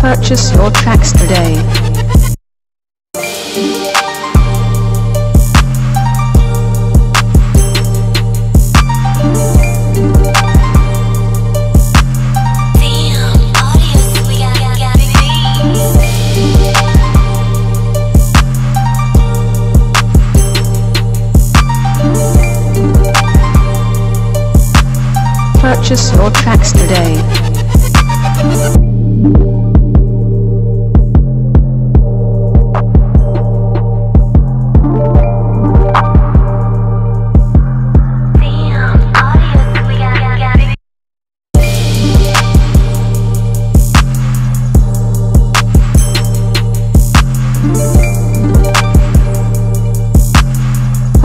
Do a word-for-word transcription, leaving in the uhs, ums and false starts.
Purchase your tracks today. Purchase your tracks today. Purchase